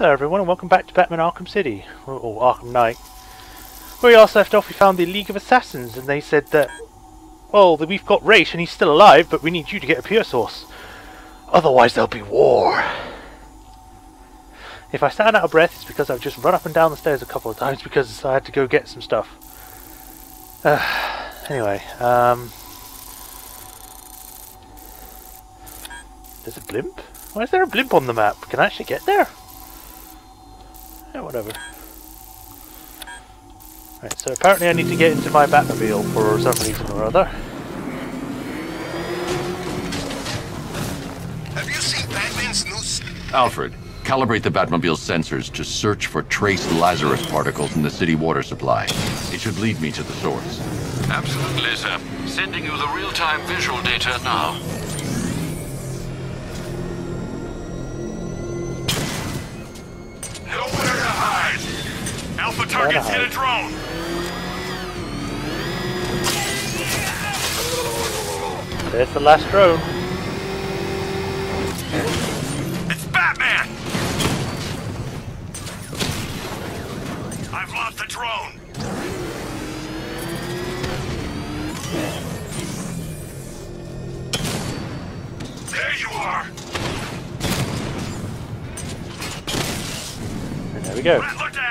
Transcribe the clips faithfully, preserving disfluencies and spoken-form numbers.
Hello everyone and welcome back to Batman Arkham City, or Arkham Knight. Where we last left off we found the League of Assassins and they said that, well, that we've got Ra's and he's still alive, but we need you to get a pure source. Otherwise there'll be war. If I sound out of breath it's because I've just run up and down the stairs a couple of times because I had to go get some stuff. Uh, anyway, um... there's a blimp? Why is there a blimp on the map? Can I actually get there? Yeah, whatever. Right, so apparently I need to get into my Batmobile for some reason or other. Have you seen Batman's new... Alfred, calibrate the Batmobile's sensors to search for trace Lazarus particles in the city water supply. It should lead me to the source. Absolutely, sir. Sending you the real-time visual data now. Alpha target's hit a drone! There's the last drone. It's Batman! I've lost the drone! There you are! And there we go. Rattler down!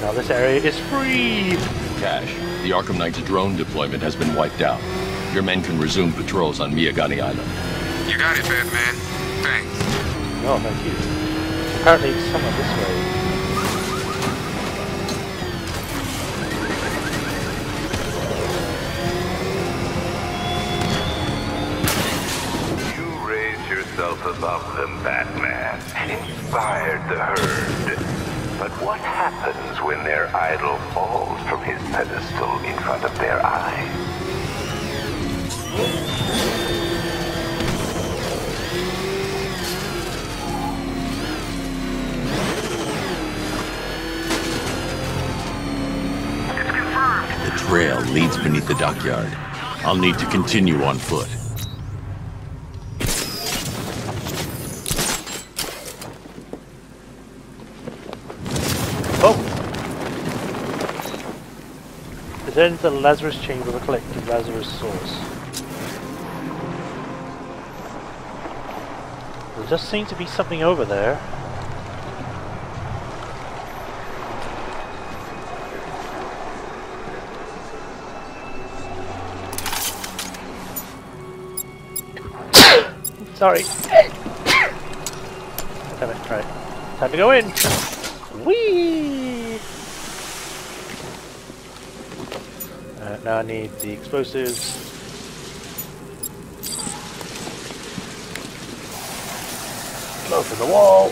Now this area is free! Cash, the Arkham Knight's drone deployment has been wiped out. Your men can resume patrols on Miyagani Island. You got it, Batman. Thanks. Oh, thank you. Apparently it's somewhere this way. You raised yourself above them, Batman, and inspired the herd. But what happens when their idol falls from his pedestal in front of their eyes? It's confirmed! The trail leads beneath the dockyard. I'll need to continue on foot. Then the Lazarus Chamber to collect the Lazarus source. There just seems to be something over there. Sorry. Damn it, right. Time to go in. Whee! Now I need the explosives. Blow through the wall.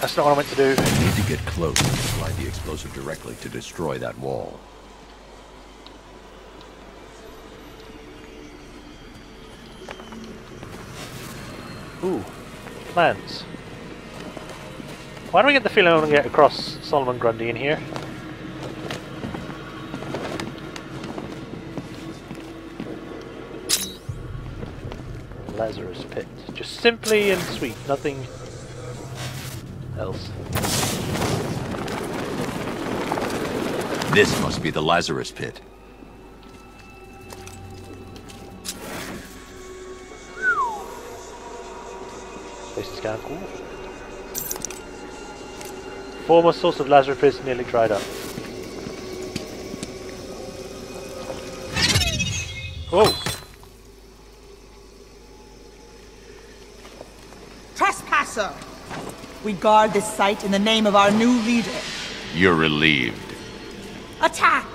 That's not what I meant to do. I need to get close and apply the explosive directly to destroy that wall. Ooh, plans. Why do I get the feeling I'm going to get across Solomon Grundy in here? Lazarus Pit. Just simply and sweet, nothing else. This must be the Lazarus Pit. This is kind of cool. Former source of Lazarus Pit is nearly dried up. Whoa! We guard this site in the name of our new leader. You're relieved. Attack!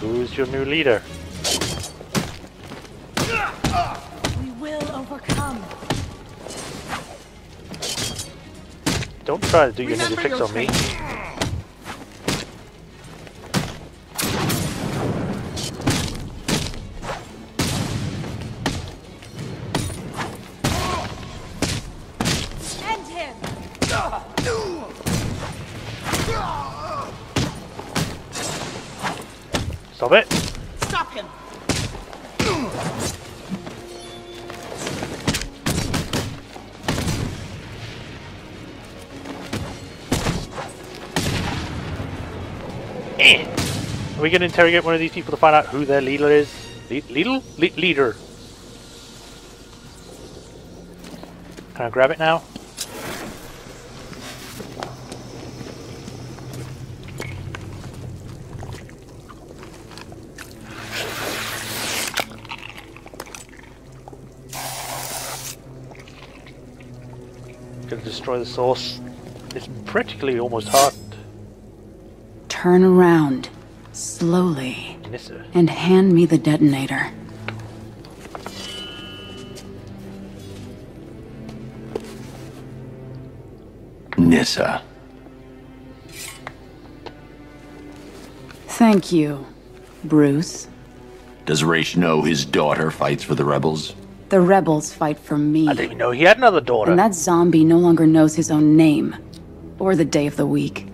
Who's your new leader? We will overcome. Don't try to do your ninja tricks on me. Stop it! Stop him! Man! Are we going to interrogate one of these people to find out who their leader is? Le leader? Le leader. Can I grab it now? Gonna destroy the source. It's practically almost hardened. Turn around, slowly, Nyssa, and hand me the detonator. Nyssa. Thank you, Bruce. Does Ra's know his daughter fights for the rebels? The rebels fight for me. I didn't even know he had another daughter. And that zombie no longer knows his own name, or the day of the week,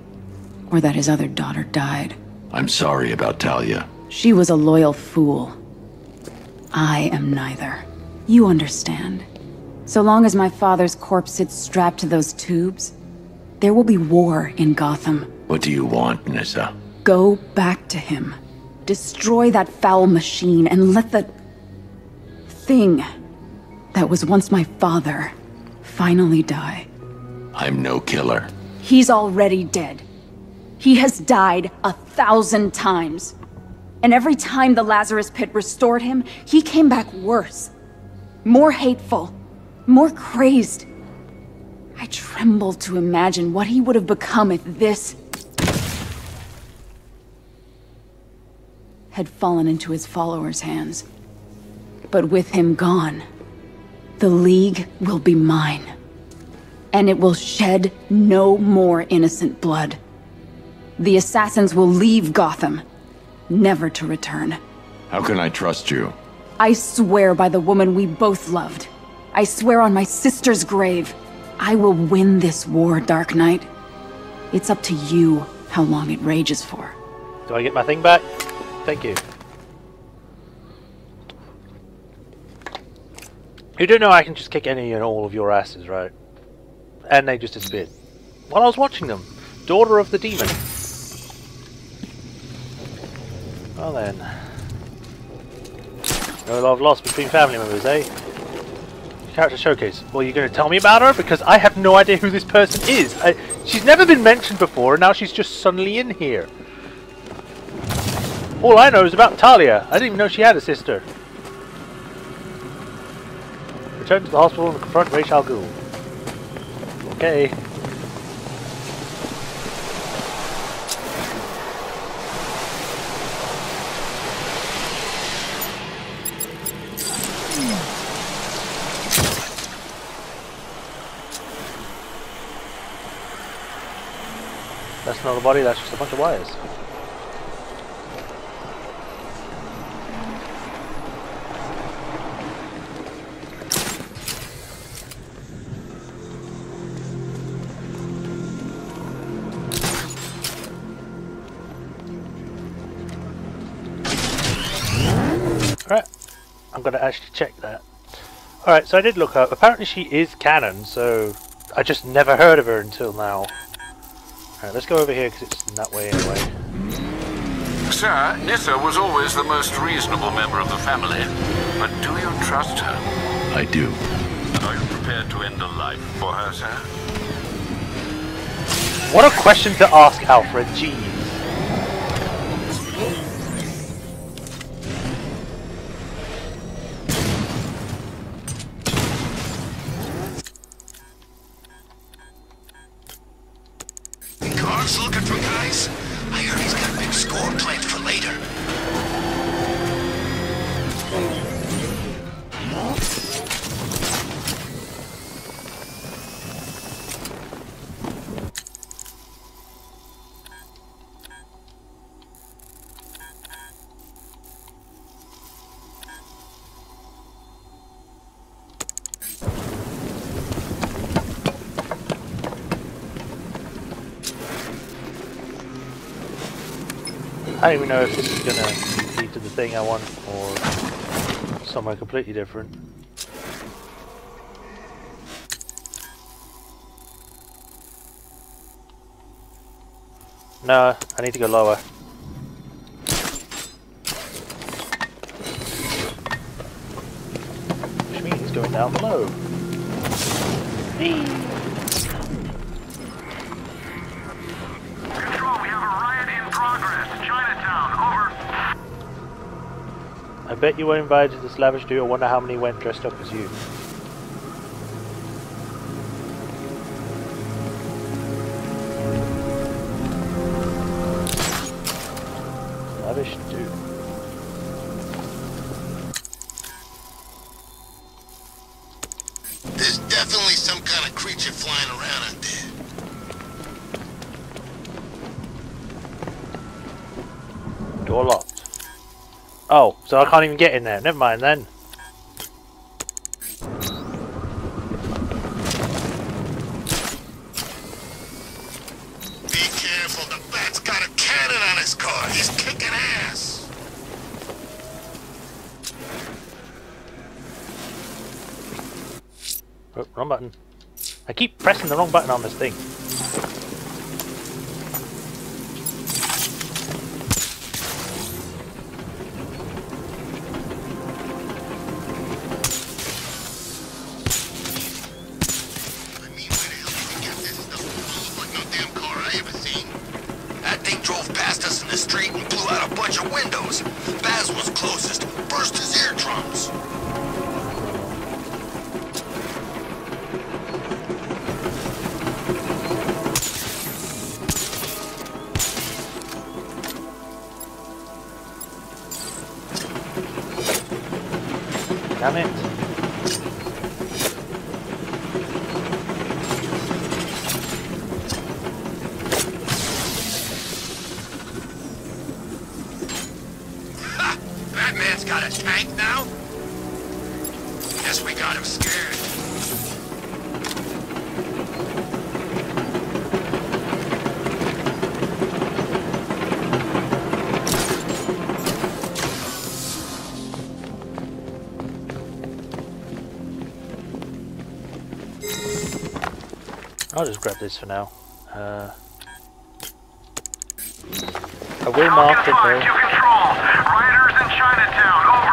or that his other daughter died. I'm sorry about Talia. She was a loyal fool. I am neither. You understand. So long as my father's corpse sits strapped to those tubes, there will be war in Gotham. What do you want, Nyssa? Go back to him. Destroy that foul machine and let the thing that was once my father finally die. I'm no killer. He's already dead. He has died a thousand times. And every time the Lazarus Pit restored him, he came back worse. More hateful. More crazed. I tremble to imagine what he would have become if this had fallen into his followers' hands. But with him gone, the League will be mine. And it will shed no more innocent blood. The assassins will leave Gotham, never to return. How can I trust you? I swear by the woman we both loved. I swear on my sister's grave. I will win this war, Dark Knight. It's up to you how long it rages for. Do I get my thing back? Thank you. You do know I can just kick any and all of your asses, right? And they just disappeared. While I was watching them. Daughter of the demon. Well then. No love lost between family members, eh? Character showcase. Well, you're going to tell me about her? Because I have no idea who this person is. I, she's never been mentioned before, and now she's just suddenly in here. All I know is about Talia. I didn't even know she had a sister. Return to the hospital and confront Ra's al Ghul. Okay. That's not a body, that's just a bunch of wires. Alright, I'm going to actually check that. Alright, so I did look up. Apparently she is canon, so I just never heard of her until now. Right, let's go over here because it's that way anyway. Sir, Nyssa was always the most reasonable member of the family, but do you trust her? I do. Are you prepared to end a life for her, sir? What a question to ask, Alfred. Jeez. I don't even know if this is gonna lead to the thing I want or somewhere completely different. No, I need to go lower. down below. Control, we have a riot in progress. Chinatown, over. I bet you were invited to this lavish do. I wonder how many went dressed up as you. Lavish do. There's definitely some kind of creature flying around out there. Door locked. Oh, so I can't even get in there. Never mind then. Wrong button. I keep pressing the wrong button on this thing. I mean, where the hell did you get this stuff? Like no damn car I ever seen. That thing drove past us in the street and blew out a bunch of windows. Baz was closest, burst his eardrums. Damn it. Ha! Batman's got a tank now? Guess we got him scared. I'll just grab this for now. Uh, I will mark it though. To control. Riders in Chinatown, over.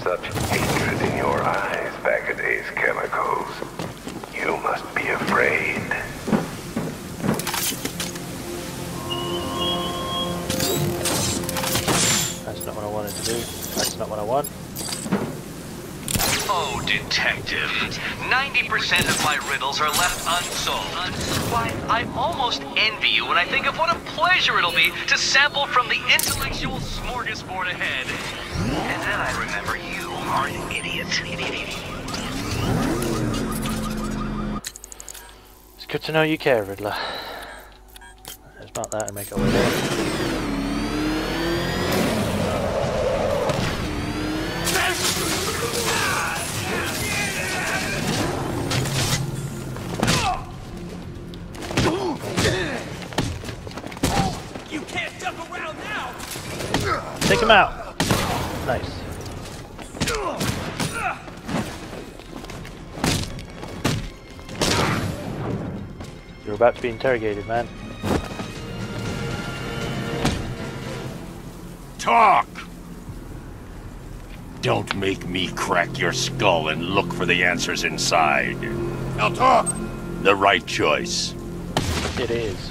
Such hatred in your eyes, back at Ace Chemicals. You must be afraid. That's not what I wanted to do. That's not what I want. Oh, detective. ninety percent of my riddles are left unsolved. Why, I almost envy you when I think of what a pleasure it'll be to sample from the intellectual smorgasbord ahead. And then I remember you. Are an idiot. It's good to know you care, Riddler. Let's mark that and make our way there. You can't duck around now. Take him out. Nice. You're about to be interrogated, man. Talk! Don't make me crack your skull and look for the answers inside. Now talk! The right choice. It is.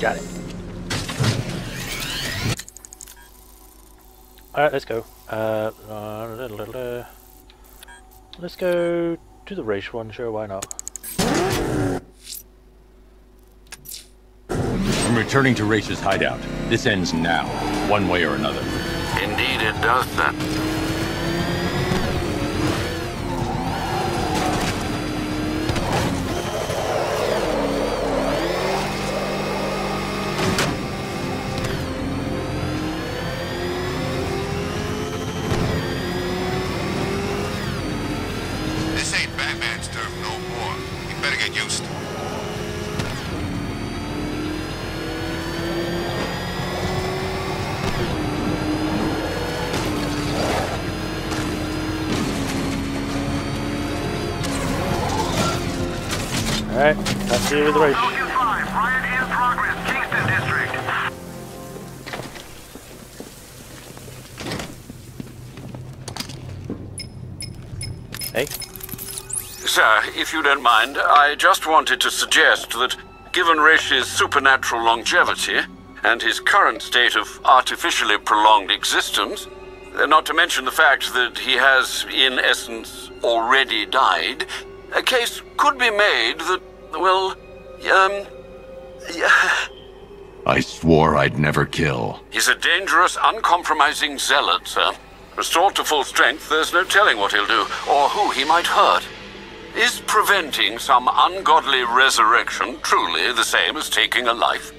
Got it. Alright, let's go. Uh, uh, let's go to the race one, sure, why not? I'm returning to Race's hideout. This ends now, one way or another. Indeed it does then. Alright, let's do the race. O two five, riot in progress, Kingston District. Hey? Sir, if you don't mind, I just wanted to suggest that, given Rish's supernatural longevity, and his current state of artificially prolonged existence, not to mention the fact that he has, in essence, already died, a case could be made that, well, um... yeah. I swore I'd never kill. He's a dangerous, uncompromising zealot, sir. Restored to full strength, there's no telling what he'll do, or who he might hurt. Is preventing some ungodly resurrection truly the same as taking a life?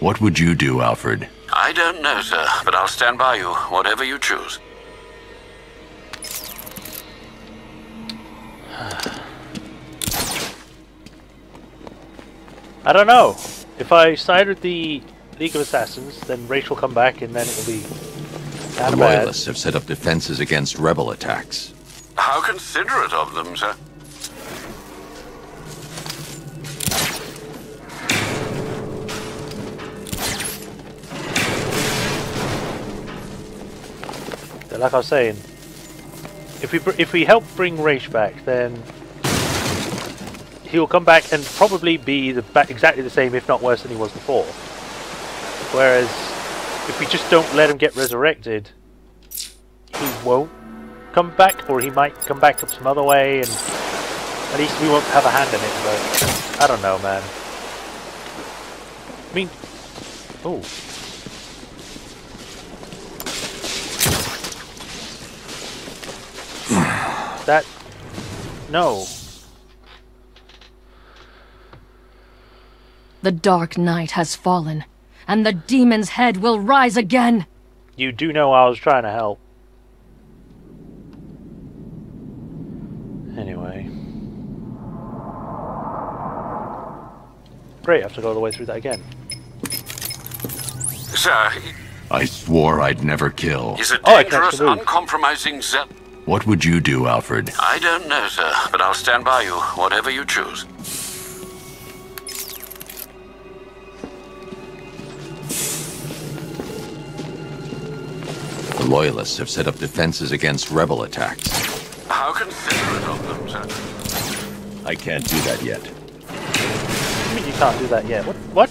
What would you do, Alfred? I don't know, sir, but I'll stand by you, whatever you choose. I don't know. If I side with the League of Assassins, then Ra's will come back and then it'll be not the bad. Loyalists have set up defenses against rebel attacks. How considerate of them, sir. Like I was saying, if we if we help bring Ra's back, then he will come back and probably be the back exactly the same, if not worse than he was before. Whereas, if we just don't let him get resurrected, he won't come back, or he might come back up some other way, and at least we won't have a hand in it, but I don't know, man. I mean... oh. That... no. The Dark Knight has fallen, and the demon's head will rise again! You do know I was trying to help. Anyway. Great, I have to go all the way through that again. Sir... I swore I'd never kill. He's a dangerous, oh, uncompromising zep. What would you do, Alfred? I don't know, sir, but I'll stand by you, whatever you choose. The Loyalists have set up defenses against rebel attacks. How considerate of them, sir. I can't do that yet. What do you mean you can't do that yet? What? What?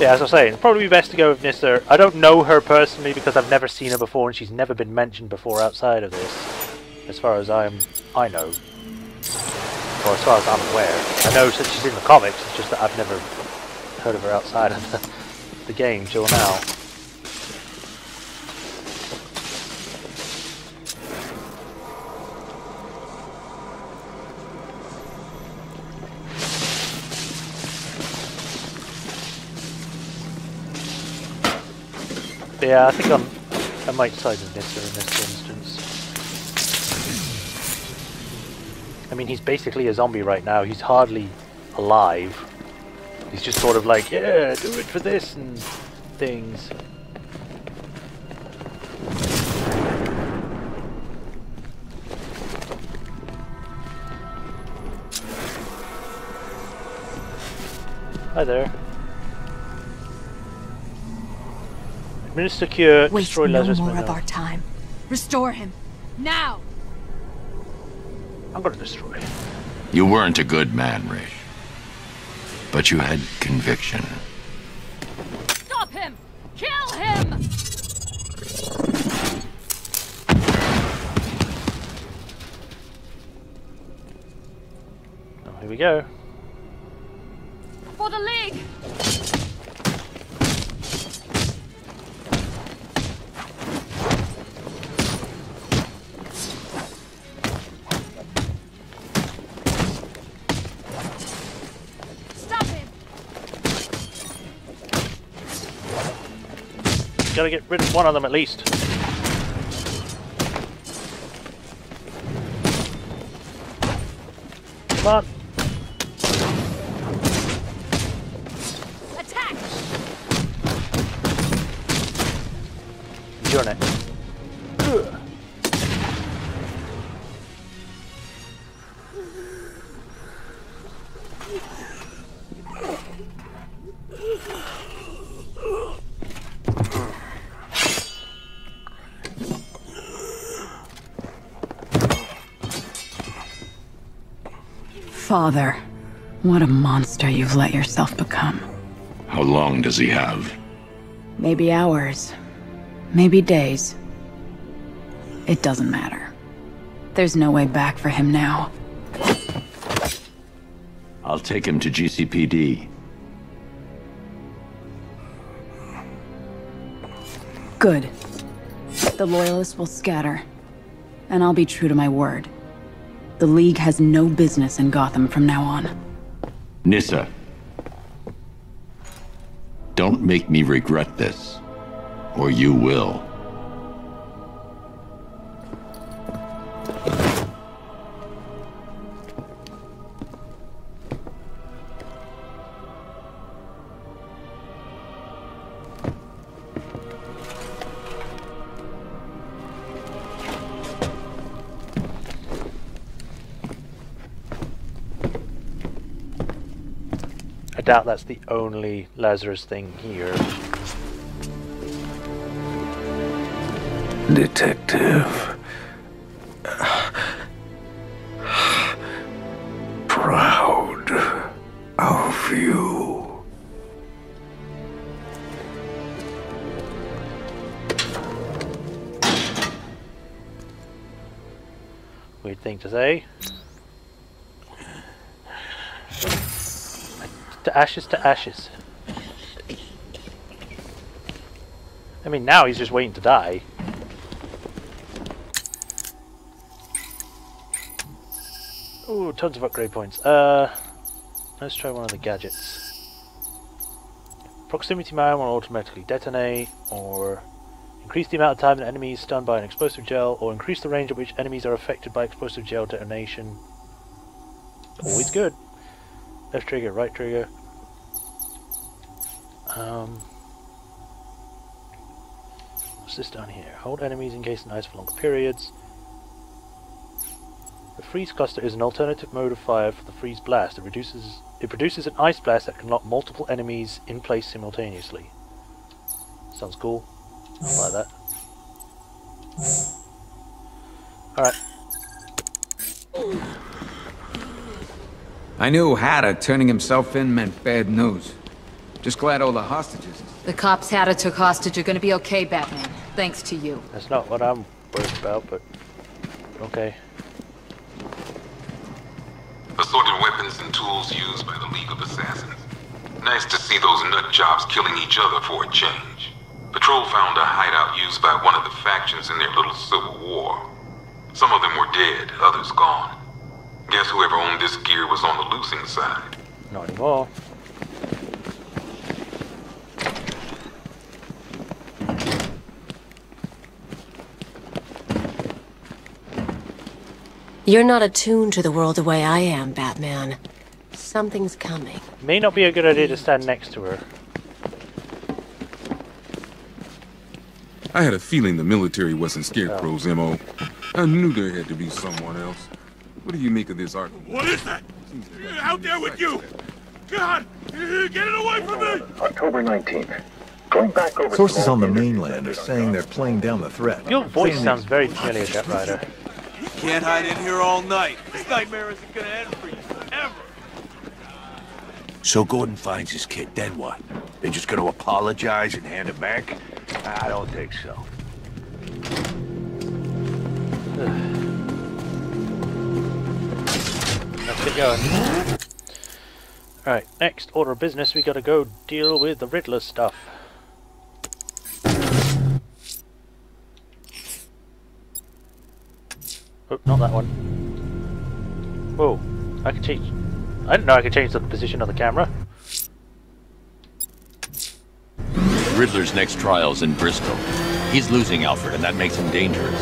Yeah, as I was saying, it'd probably be best to go with Nyssa. I don't know her personally because I've never seen her before and she's never been mentioned before outside of this. As far as I'm, I know. Well, as far as I'm aware. I know since she's in the comics, it's just that I've never heard of her outside of the, the game till now. But yeah, I think I'm, I might side with Nyssa in this instance. I mean, he's basically a zombie right now. He's hardly alive. He's just sort of like, yeah, do it for this and things. Hi there. Administer cure, destroy Lazarus. Waste no more of our time. Restore him now. I'm gonna destroy it. You weren't a good man, Ray. But you had conviction. Stop him! Kill him! Oh, here we go. For the League! Gotta get rid of one of them at least. Come on. Attack. You're in it. Ugh. Father, what a monster you've let yourself become. How long does he have? Maybe hours. Maybe days. It doesn't matter. There's no way back for him now. I'll take him to G C P D. Good. The Loyalists will scatter, and I'll be true to my word. The League has no business in Gotham from now on. Nyssa. Don't make me regret this, or you will. I doubt that's the only Lazarus thing here. Detective. Proud of you. Weird thing to say. To ashes, to ashes. I mean, now he's just waiting to die. Ooh, tons of upgrade points. Uh, let's try one of the gadgets. Proximity mine will automatically detonate, or increase the amount of time an enemy is stunned by an explosive gel, or increase the range at which enemies are affected by explosive gel detonation. Always good. Left trigger, right trigger. Um, what's this down here? Hold enemies encased in ice for longer periods. The freeze cluster is an alternative mode of fire for the freeze blast. It reduces it produces an ice blast that can lock multiple enemies in place simultaneously. Sounds cool. I like that. Alright. I knew Hatter turning himself in meant bad news. Just glad all the hostages. The cops Hatter took hostage are gonna be okay, Batman. Thanks to you. That's not what I'm worried about, but okay. Assorted weapons and tools used by the League of Assassins. Nice to see those nut jobs killing each other for a change. Patrol found a hideout used by one of the factions in their little civil war. Some of them were dead, others gone. Guess whoever owned this gear was on the losing side. Not at all. You're not attuned to the world the way I am, Batman. Something's coming. May not be a good idea to stand next to her. I had a feeling the military wasn't Scarecrow's oh. M O I knew there had to be someone else. What do you make of this art? What is that? Out there with you! God! Get it away from me! October nineteenth. Going back over. Sources on the mainland are saying they're playing down the threat. Your voice sounds very familiar, Jet Rider. can't hide in here all night. This nightmare isn't gonna end for you, ever. So Gordon finds his kid, then what? They're just gonna apologize and hand it back? I don't think so. Let's get going. Alright, next order of business, we gotta go deal with the Riddler stuff. Oh, not that one. Whoa, I can change. I didn't know I could change the position of the camera. Riddler's next trial's in Bristol. He's losing Alfred, and that makes him dangerous.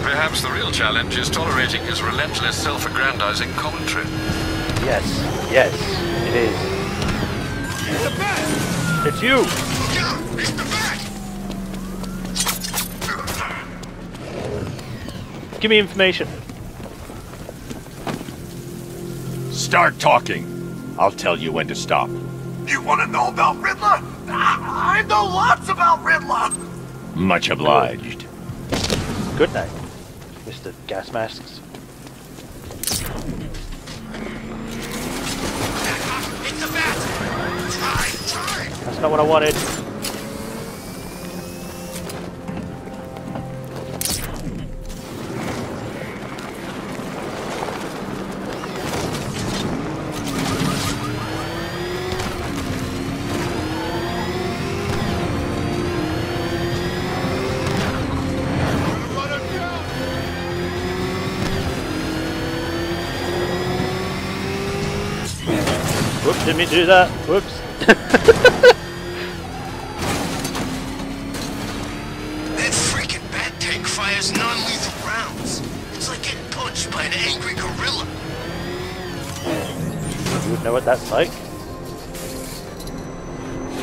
Perhaps the real challenge is tolerating his relentless self-aggrandizing commentary. Yes, yes, it is. It's the bat! It's you! Look out! It's the bat! Give me information. Start talking. I'll tell you when to stop. You want to know about Riddler? I know lots about Riddler! Much obliged. Good night, Mister Gas Masks. Hit the bat! Try, try. That's not what I wanted. Didn't mean to do that. Whoops. That freaking bat tank fires non-lethal rounds. It's like getting punched by an angry gorilla. You would know what that's like.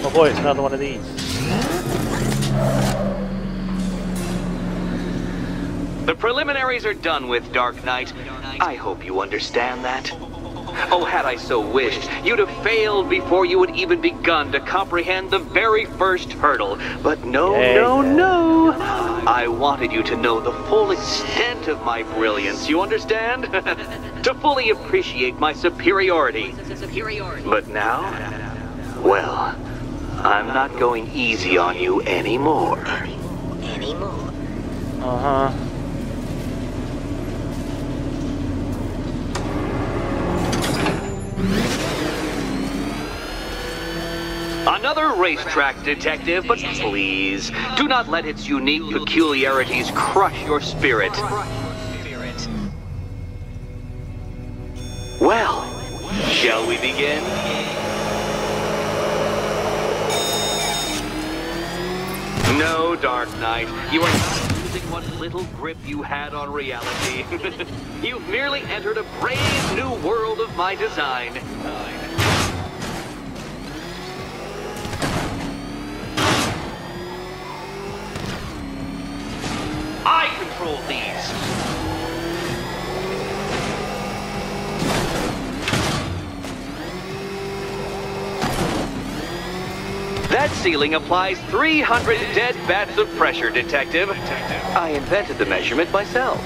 Oh boy, it's another one of these. The preliminaries are done with, Dark Knight. I hope you understand that. Oh, had I so wished, you'd have failed before you had even begun to comprehend the very first hurdle. But no, yeah, no, yeah. no! I wanted you to know the full extent of my brilliance, you understand? To fully appreciate my superiority. But now? Well, I'm not going easy on you anymore. Anymore. Uh-huh. Another racetrack detective, but please, do not let its unique peculiarities crush your spirit. Well, shall we begin? No, Dark Knight, you are not losing what little grip you had on reality. You've merely entered a brave new world of my design. I control these. That ceiling applies three hundred dead bats of pressure, Detective. I invented the measurement myself.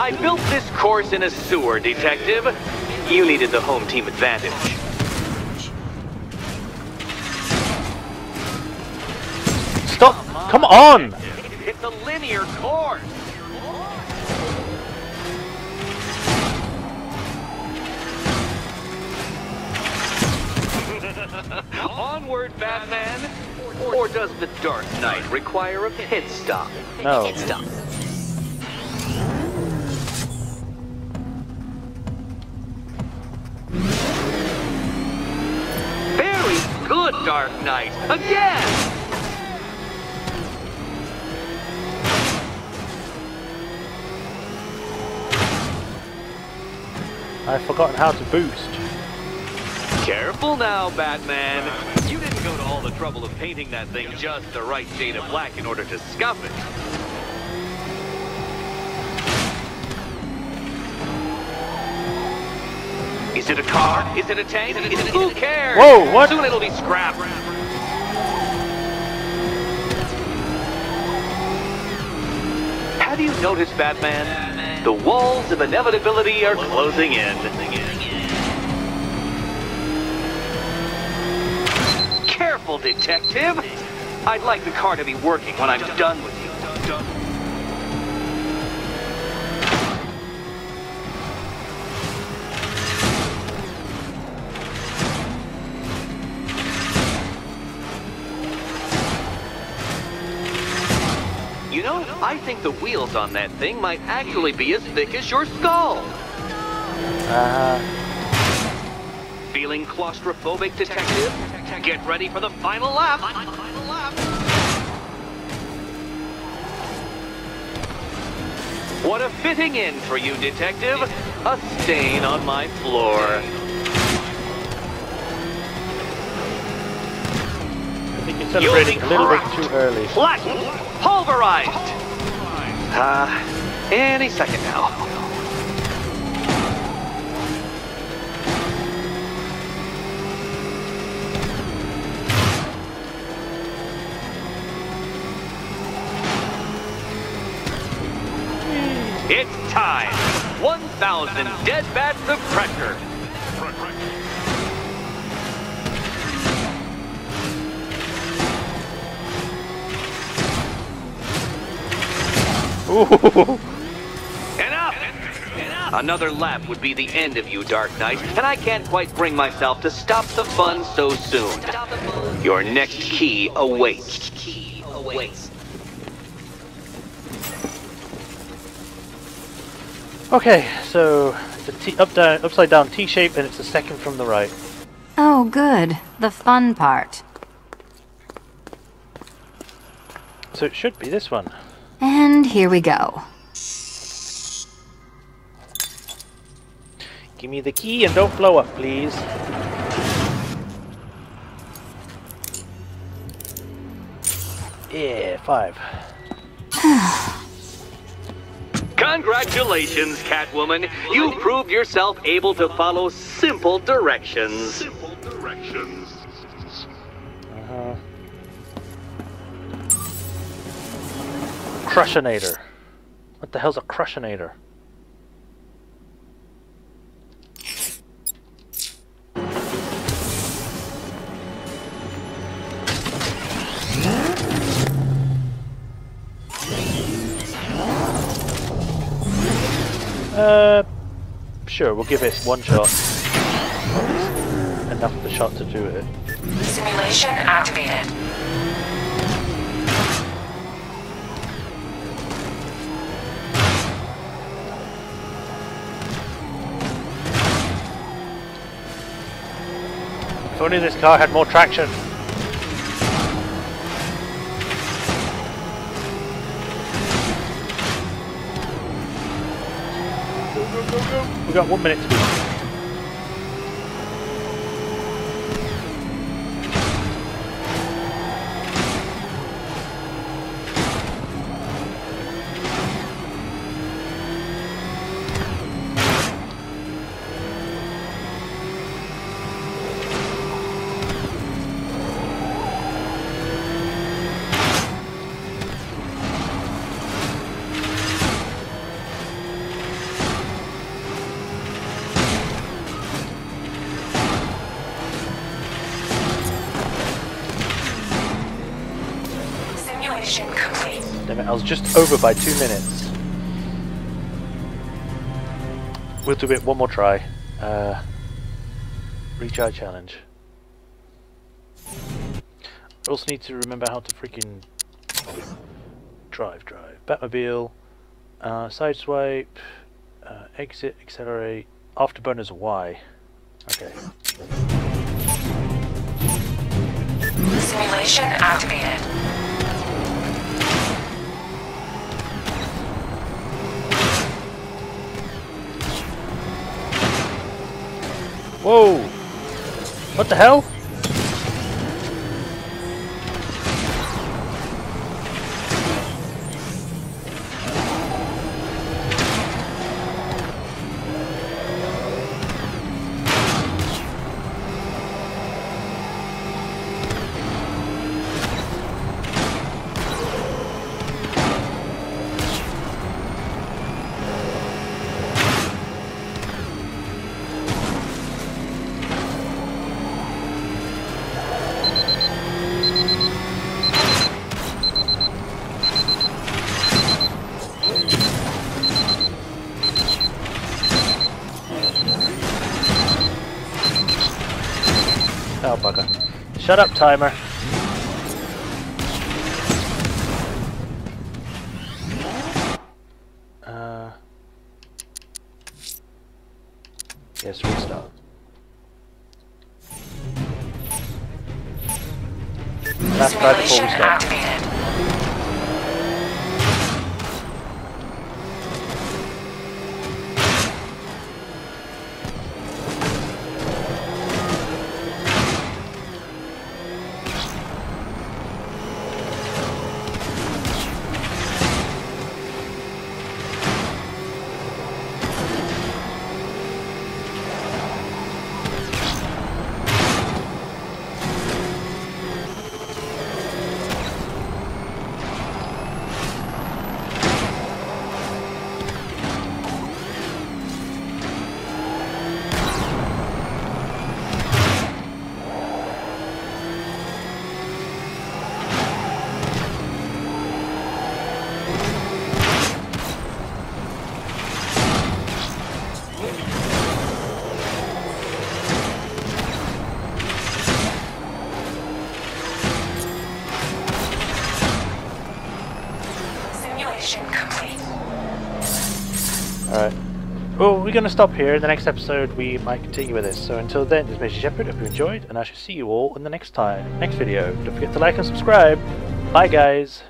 I built this course in a sewer, Detective. You needed the home team advantage. Stop! Come on! It's a linear course! Onward, Batman! Or does the Dark Knight require a pit stop? No. Pit stop. Good Dark Knight, again! I've forgotten how to boost. Careful now, Batman. You didn't go to all the trouble of painting that thing just the right shade of black in order to scuff it. Is it a car? Is it a tank? Is it, is it, who cares? Whoa, what? Soon it'll be scrapped. Have you noticed, Batman? The walls of inevitability are closing in. Careful, detective. I'd like the car to be working when I'm done with you. You know, I think the wheels on that thing might actually be as thick as your skull. Uh. Feeling claustrophobic, detective? Get ready for the final lap. What a fitting end for you, detective. A stain on my floor. I think you celebrated a little bit too early. Flattened, pulverized. Uh, any second now. It's time! one thousand dead bats of pressure! Ooh. Enough! Enough! Another lap would be the end of you, Dark Knight, and I can't quite bring myself to stop the fun so soon. Your next key awaits. Key awaits. Okay, so it's a t up down, upside down T-shape, and it's the second from the right. Oh, good. The fun part. So it should be this one. And here we go. Give me the key and don't blow up, please. Yeah, five. Congratulations, Catwoman. You proved yourself able to follow simple directions. Simple directions. Uh-huh. Crushinator. What the hell's a Crushinator? Uh, sure, we'll give it one shot. Enough of the shot to do it. Simulation activated. If only this car had more traction. We've got one minute to just over by two minutes. We'll do it one more try. Uh, recharge challenge. I also need to remember how to freaking drive, drive. Batmobile, uh, sideswipe, uh, exit, accelerate, afterburners Y. Okay. Simulation activated. Whoa! What the hell? Shut up, timer. Uh, yes, restart. Last five before we start. We're going to stop here. In the next episode we might continue with this, so until then, this is Major Shepard, hope you enjoyed, and I shall see you all in the next time, next video. Don't forget to like and subscribe. Bye guys!